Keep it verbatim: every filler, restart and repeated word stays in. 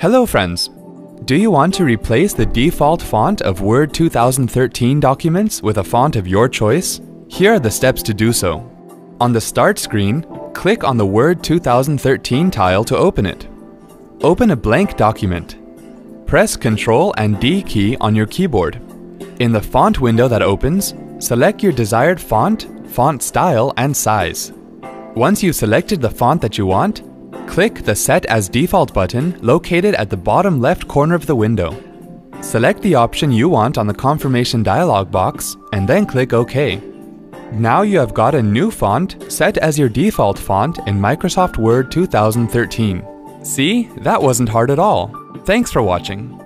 Hello friends! Do you want to replace the default font of Word two thousand thirteen documents with a font of your choice? Here are the steps to do so. On the Start screen, click on the Word two thousand thirteen tile to open it. Open a blank document. Press Ctrl and D key on your keyboard. In the font window that opens, select your desired font, font style, and size. Once you've selected the font that you want, click the Set as Default button located at the bottom left corner of the window. Select the option you want on the confirmation dialog box and then click OK. Now you have got a new font set as your default font in Microsoft Word two thousand thirteen. See, that wasn't hard at all. Thanks for watching.